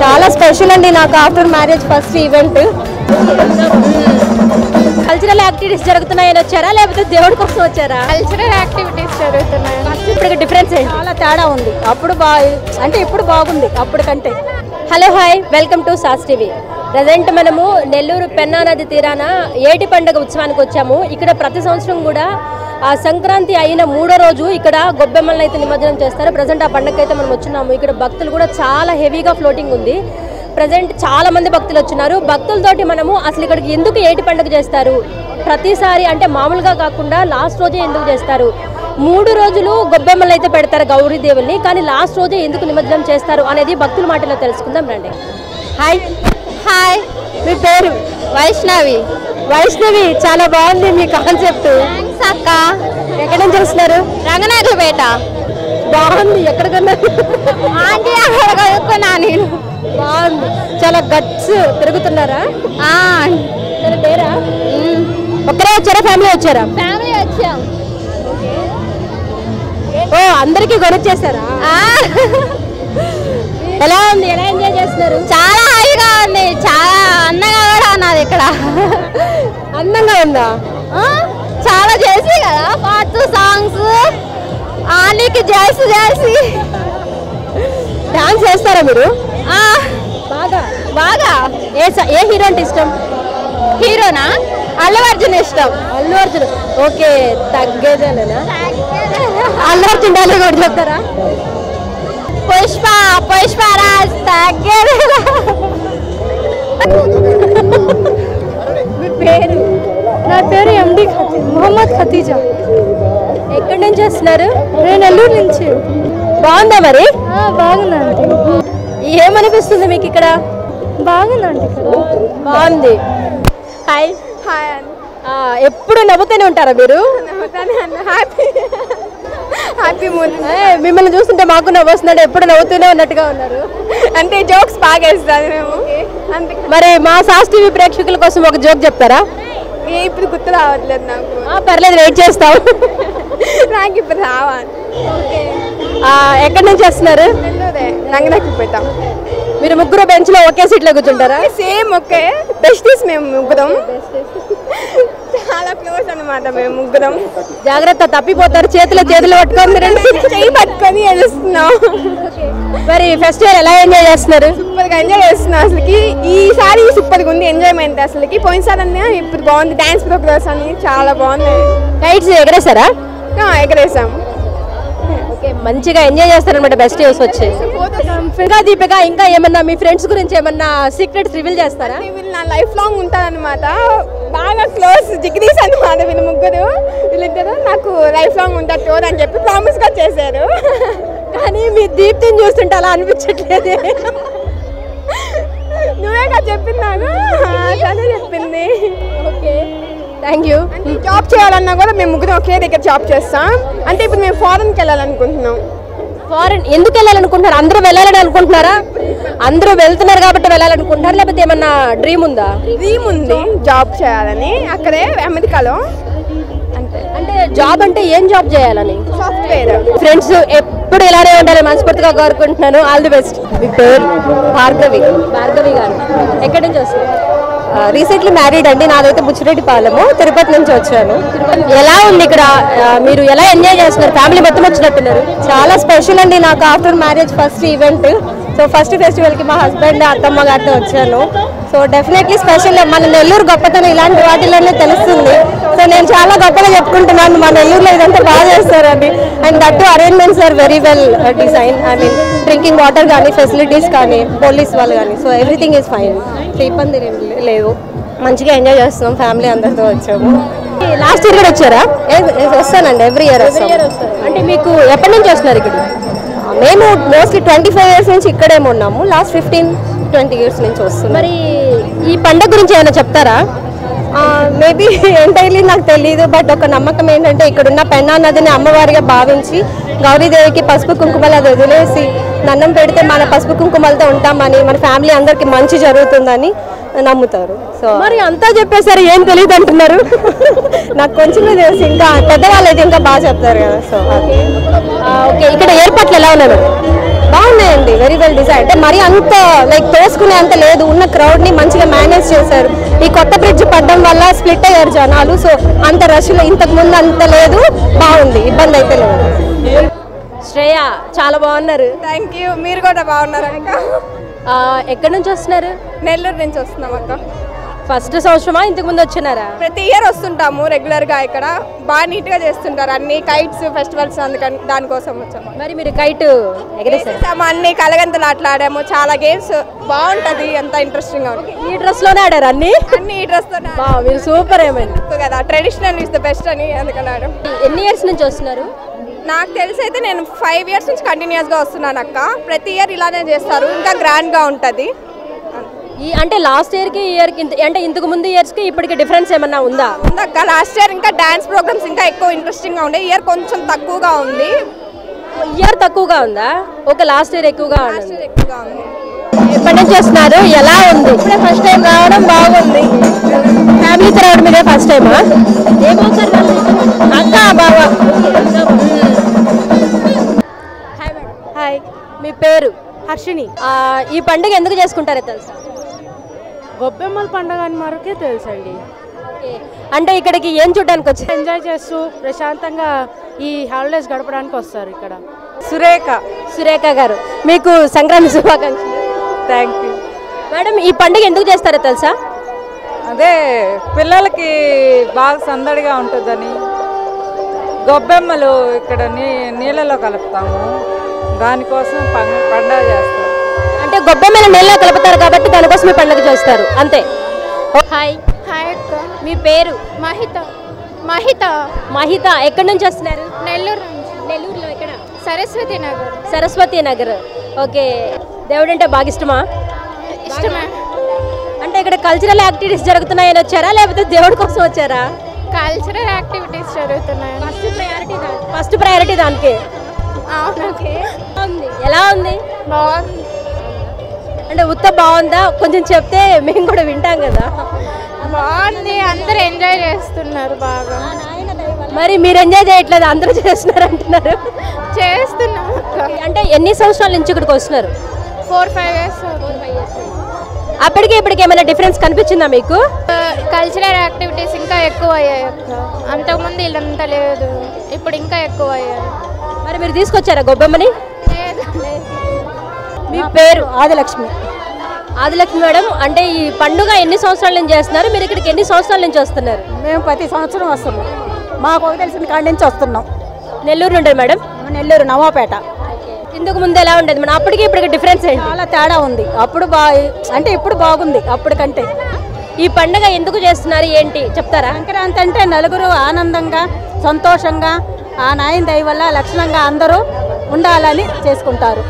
చాలా స్పెషల్ అండి నాకు after marriage first event cultural activities జరుగుతున్నాయని వచ్చారా లేకపోతే దేవుడి కోసం వచ్చారా కల్చరల్ యాక్టివిటీస్ జరుగుతున్నాయి ఇప్పుడు డిఫరెన్స్ చాలా తేడా ఉంది అప్పుడు అంటే ఇప్పుడు బాగుంది అప్పుడు కంటే హలో హాయ్ వెల్కమ్ టు సాస్ టీవీ ప్రజెంట్ మనము నెల్లూరు పెన్నా నది తీరాన ఏటి పండుగ ఉత్సవానికి వచ్చాము ఇక్కడ ప్రతి సంవత్సరం కూడా సంక్రాంతి అయిన మూడో రోజు ఇక్కడ గొబ్బెమ్మలను అయితే నిమజ్జనం చేస్తారు ప్రజెంట్ ఆ పండుగకైతే మనం వచ్చున్నాము ఇక్కడ భక్తులు కూడా చాలా హెవీగా ఫ్లోటింగ్ ఉంది ప్రజెంట్ చాలా మంది భక్తులు వచ్చున్నారు భక్తులతోటి మనము అసలు ఇక్కడికి ఎందుకు ఏటి పండుగ చేస్తారు ప్రతిసారి అంటే మామూలుగా కాకుండా లాస్ట్ రోజే ఎందుకు చేస్తారు మూడు రోజులు గొబ్బెమ్మలు అయితే పెడతారు గౌరీ దేవుల్ని కానీ లాస్ట్ రోజే ఎందుకు నిమజ్జనం చేస్తారు అనేది భక్తుల మాటల్లో తెలుసుకుందాం రండి హాయ్ హాయ్ మీ పేరు వైష్ణవి వైష్ణవి చాలా బాగుంది మీ కాన్సెప్ట్ అక్క ఎక్కడ నుంచి వస్తున్నారు రంగనాయకులపేట బాగుంది ఎక్కడికన్నా ఆంటీ అక్కడుకున్నా నేను బాగుంది చాలా గట్స్ తిరుగుతున్నారా పేరా ఒక్కరే వచ్చారా ఫ్యామిలీ వచ్చారా ఫ్యామిలీ వచ్చాం ఓ అందరికీ గొనొచ్చేసారా ఎలా ఉంది ఎలా ఎంజాయ్ చేస్తున్నారు చాలా హాయిగా ఉంది చాలా అందంగా కూడా ఉన్నది ఇక్కడ అందంగా ఉందా చాలా చేసి కదా పాటలు సాంగ్స్ ఆనికి చేసి చేసి డాన్స్ చేస్తారా మీరు బాగా బాగా ఏ హీరో అంటే ఇష్టం హీరోనా అల్లు అర్జున్ ఇష్టం అల్లు అర్జున్ ఓకే తగ్గేదేనా అల్లు అర్జున్ డైలాగ్ ఒకటి చెప్తారా పుష్ప పుష్పరాజ్ తగ్గేదే పేరు నా పేరు ఎండి మొహమ్మద్ ఖతీజా ఎక్కడి నుంచి వస్తున్నారు నేను నెల్లూరు నుంచి బాగుందా మరి బాగుందండి ఏమనిపిస్తుంది మీకు ఇక్కడ బాగుందండి ఇక్కడ బాగుంది హాయ్ హాయ్ ఎప్పుడు నవ్వుతూనే ఉంటారా మీరు హ్యాపీ హ్యాపీ మిమ్మల్ని చూస్తుంటే మాకు నవ్వు వస్తున్నాడు ఎప్పుడు నవ్వుతూనే ఉన్నట్టుగా ఉన్నారు అంటే జోక్స్ బాగా వేస్తాను మేము అంతే మరి మా సాస్ టీవీ ప్రేక్షకుల కోసం ఒక జోక్ చెప్తారా ఇప్పుడు గుర్తు రావట్లేదు నాకు పర్లేదు వెయిట్ చేస్తావు నాకు ఇప్పుడు రావాలి ఎక్కడి నుంచి వస్తున్నారు రంగనాయకులపేట మీరు ముగ్గురు బెంచ్లో ఒకే సీట్లో కూర్చుంటారా సేమ్ ఒకే బెస్టీస్ మేము ముగ్గురం చాలా క్లోజ్ అన్నమాట మేము ముగ్గురం జాగ్రత్త తప్పిపోతారు చేతులు పట్టుకొని వెళ్తున్నాం మరి ఫెస్టివల్ ఎలా ఎంజాయ్ చేస్తున్నారు సూపర్ గా ఎంజాయ్ చేస్తున్నారు అసలుకి ఈసారి సూపర్ గా ఉంది ఎంజాయ్మెంట్ అసలుకి పోయినసారి అన్న ఇప్పుడు బాగుంది డాన్స్ ప్రోగ్రామ్స్ అని చాలా బాగున్నాయి కైట్స్ ఎగరేసారా ఎగరేసాం మంచిగా ఎంజాయ్ చేస్తారనమాట ఫెస్టివల్స్ వచ్చి ఇంకా దీపిక ఇంకా ఏమన్నా మీ ఫ్రెండ్స్ గురించి ఏమన్నా సీక్రెట్స్ రివీల్ చేస్తారా నా లైఫ్ లాంగ్ ఉంటారనమాట బాగా క్లోజ్ డిగ్రీస్ అనమాట వీళ్ళు ముగ్గురు వీళ్ళిద్దరు నాకు లైఫ్ లాంగ్ ఉంటారు టోర్ అని చెప్పి ప్రామిస్ గా చేశారు కానీ మీ దీప్తిని చూస్తుంటే అలా అనిపించట్లేదు నువ్వేగా చెప్పిందాను అదే చెప్పింది ఓకే థ్యాంక్ యూ జాబ్ చేయాలన్నా కూడా మేము ముగ్గురు ఒకే దగ్గర జాబ్ చేస్తాం అంటే ఇప్పుడు మేము ఫారెన్కి వెళ్ళాలనుకుంటున్నాం ఫారెన్ ఎందుకు వెళ్ళాలనుకుంటున్నారు అందరూ వెళ్ళాలని అనుకుంటున్నారా అందరూ వెళ్తున్నారు కాబట్టి వెళ్ళాలనుకుంటున్నారు లేకపోతే ఏమన్నా డ్రీమ్ ఉందా డ్రీమ్ ఉంది జాబ్ చేయాలని అక్కడే అమెరికాలో అంటే అంటే జాబ్ అంటే ఏం జాబ్ చేయాలని సాఫ్ట్వేర్ ఫ్రెండ్స్ ఎప్పుడు ఇలానే ఉండాలి మనస్ఫూర్తిగా కోరుకుంటున్నాను ఆల్ ది బెస్ట్ మీ పేరు భార్గవి భార్గవి గారు ఎక్కడి నుంచి వస్తున్నారు రీసెంట్లీ మ్యారీడ్ అండి నాదైతే బుచ్చిరెడ్డిపాలెము తిరుపతి నుంచి వచ్చాను ఎలా ఉంది ఇక్కడ మీరు ఎలా ఎంజాయ్ చేస్తున్నారు ఫ్యామిలీ మొత్తం వచ్చినట్టున్నారు చాలా స్పెషల్ అండి నాకు after marriage first event so first ఫెస్టివల్కి మా హస్బెండ్ అత్తమ్మ గారితో వచ్చాను సో డెఫినెట్లీ స్పెషల్ మన నెల్లూరు గొప్పతనం ఇలాంటి వాటిలోనే తెలుస్తుంది సో నేను చాలా గొప్పగా చెప్పుకుంటున్నాను మా నెల్లూరులో ఇదంతా బాగా చేస్తారండి and that arrangements are very well design I mean drinking water కానీ ఫెసిలిటీస్ కానీ పోలీస్ వాళ్ళు కానీ సో ఎవ్రీథింగ్ ఈజ్ ఫైన్ ఇబ్బంది లేదు మంచిగా ఎంజాయ్ చేస్తున్నాం ఫ్యామిలీ అందరితో వచ్చాము లాస్ట్ ఇయర్ కూడా వచ్చారా వస్తానండి ఎవ్రీ ఇయర్ వస్తాను అంటే మీకు ఎప్పటి నుంచి వస్తున్నారు ఇక్కడ మేము మోస్ట్లీ 25 years నుంచి ఇక్కడేమో ఉన్నాము లాస్ట్ 15-20 years నుంచి వస్తున్నాం మరి ఈ పండుగ గురించి ఏమైనా చెప్తారా మేబీ ఎంటైర్లీ నాకు తెలియదు బట్ ఒక నమ్మకం ఏంటంటే ఇక్కడున్న పెన్నా నదిని అమ్మవారిగా భావించి గౌరీదేవికి పసుపు కుంకుమలు అది వదిలేసి దండం పెడితే మన పసుపు కుంకుమలతో ఉంటామని మన ఫ్యామిలీ అందరికి మంచి జరుగుతుందని నమ్ముతారు సో మరి అంతా చెప్పేసరి ఏం తెలియదు అంటున్నారు నాకు కొంచెం తెలిసి ఇంకా పెద్దవాళ్ళు అయితే ఇంకా బాగా చెప్తారు కదా సో इकट्ठे బాగుంది వెరీ వెల్ డిజైన్ అంటే మరి అంత లైక్ తోసుకునే అంత లేదు ఉన్న క్రౌడ్ ని మంచిగా మేనేజ్ చేశారు ఈ కొత్త బ్రిడ్జ్ పడడం వల్ల స్ప్లిట్ అయ్యారు జనాలు సో అంత రష్ ఇంతకు ముందు అంత లేదు బాగుంది ఇబ్బంది అయితే లేదు శ్రేయ చాలా బాగున్నారు థాంక్యూ మీరు కూడా బాగున్నారు అక్క ఎక్కడి నుంచి వస్తున్నారు నెల్లూరు నుంచి వస్తున్నాం అక్క ఫస్ట్ సంవత్సరమా ఇంతకు ముందు వచ్చారా ప్రతి ఇయర్ వస్తుంటాము రెగ్యులర్ గా ఇక్కడ బా నీట్ గా చేస్తుంటారు అన్ని కైట్స్ ఫెస్టివల్స్ అందుకని దాని కోసం వచ్చాము మరి మీరు కైట్ ఎగరేసారా అన్ని కలగంతలు ఆడాము చాలా గేమ్స్ బాగుంటది అంత ఇంట్రెస్టింగ్ గా ఉంది ఈ డ్రెస్ లోనే ఆడారు అన్ని ఈ డ్రెస్ తోనే వావ్ మీరు సూపర్ ఏమండి కదా ట్రెడిషనల్ ఇస్ ది బెస్ట్ అని అందుకని ఆడాము ఎన్ని ఇయర్స్ నుంచి వస్తున్నారు నాకు తెలిసి అయితే నేను 5 ఇయర్స్ నుంచి కంటిన్యూస్ గా వస్తున్నాను అక్క ప్రతి ఇయర్ ఇలానే చేస్తారు ఇంకా గ్రాండ్ గా ఉంటది అంటే లాస్ట్ ఇయర్ కి ఇయర్ కి అంటే ఇంతకు ముందు ఇయర్స్ కి ఇప్పటికి డిఫరెన్స్ ఏమన్నా ఉందా ఉందక్క లాస్ట్ ఇయర్ ఇంకా డాన్స్ ప్రోగ్రామ్స్ ఇంకా ఎక్కువ ఇంట్రెస్టింగ్ గా ఉండే ఇయర్ కొంచెం తక్కువగా ఉంది ఇయర్ తక్కువగా ఉందా ఓకే లాస్ట్ ఇయర్ ఎక్కువగా ఉంది ఎప్పటి నుంచి వస్తున్నారు ఎలా ఉంది ఇప్పుడే ఫస్ట్ టైం రావడం బాగుంది ఫ్యామిలీ తో రావడం ఇదే ఫస్ట్ టైం ఏమొచ్చారు అక్క బావా హాయ్ హాయ్ మీ పేరు హర్షిని ఈ పండుగ ఎందుకు చేసుకుంటారో తెలుసా గొబ్బెమ్మల పండుగ అని మరొకే తెలుసండి అంటే ఇక్కడికి ఏం చూడడానికి వచ్చారు ఎంజాయ్ చేస్తూ ప్రశాంతంగా ఈ హాలిడేస్ గడపడానికి వస్తారు ఇక్కడ సురేఖ గారు మీకు సంక్రాంతి శుభాకాంక్షలు థాంక్యూ మేడం ఈ పండుగ ఎందుకు చేస్తారో తెలుసా అదే పిల్లలకి బాగా సందడిగా ఉంటుందని గొబ్బెమ్మలు ఇక్కడ నీళ్ళలో కలుపుతాము దానికోసం పండుగ చేస్తాం అంటే గొబ్బెమ్మల నీళ్ళలో కలుపుతారు కాబట్టి దానికోసం ఈ పండుగ చేస్తారు అంతే హాయ్ అక్క మీ పేరు మహిత ఎక్కడి నుంచి వస్తున్నారు నెల్లూరు నుంచి నెల్లూరులో ఇక్కడ సరస్వతి నగర్ ఓకే దేవుడంటే బాగా ఇష్టమా అంటే ఇక్కడ కల్చరల్ యాక్టివిటీస్ జరుగుతున్నాయని వచ్చారా లేకపోతే దేవుడి కోసం వచ్చారా కల్చరల్ యాక్టివిటీస్ జరుగుతున్నాయి ఫస్ట్ ప్రయారిటీ దానికే ఎలా ఉంది బాగుంది అంటే ఉత్త బాగుందా కొంచెం చెప్తే మేము కూడా వింటాం కదా బాగుంది అందరూ ఎంజాయ్ చేస్తున్నారు బాగా మరి మీరు ఎంజాయ్ చేయట్లేదు అందరూ చేస్తున్నారు అంటున్నారు చేస్తున్నాం అంటే ఎన్ని సంవత్సరాల నుంచి ఇక్కడికి వస్తున్నారు 4-5 years అప్పటికి ఇప్పటికి ఏమైనా డిఫరెన్స్ కనిపించిందా మీకు కల్చరల్ యాక్టివిటీస్ ఇంకా ఎక్కువ అయ్యాయి అంతకుముందు ఇల్లంతా లేదు ఇప్పుడు ఇంకా ఎక్కువ అయ్యాయి మరి మీరు తీసుకొచ్చారా గొబ్బెమ్మని మీ పేరు ఆదిలక్ష్మి మేడం అంటే ఈ పండుగ ఎన్ని సంవత్సరాల నుంచి చేస్తున్నారు మీరు ఇక్కడికి ఎన్ని సంవత్సరాల నుంచి వస్తున్నారు మేము ప్రతి సంవత్సరం వస్తున్నాం మాకు తెలిసిన కాడి నుంచి వస్తున్నాం నెల్లూరు నుండి మేడం నెల్లూరు నవాపేట ఇందుకు ముందు ఎలా ఉండేది మేడం అప్పటికి ఇప్పటికి డిఫరెన్స్ ఏంటి చాలా తేడా ఉంది అప్పుడు అంటే ఇప్పుడు బాగుంది అప్పటికంటే ఈ పండుగ ఎందుకు చేస్తున్నారు ఏంటి చెప్తారా సంక్రాంతి అంటే నలుగురు ఆనందంగా సంతోషంగా ఆ నాయన దయ వల్ల లక్షణంగా అందరూ ఉండాలని చేసుకుంటారు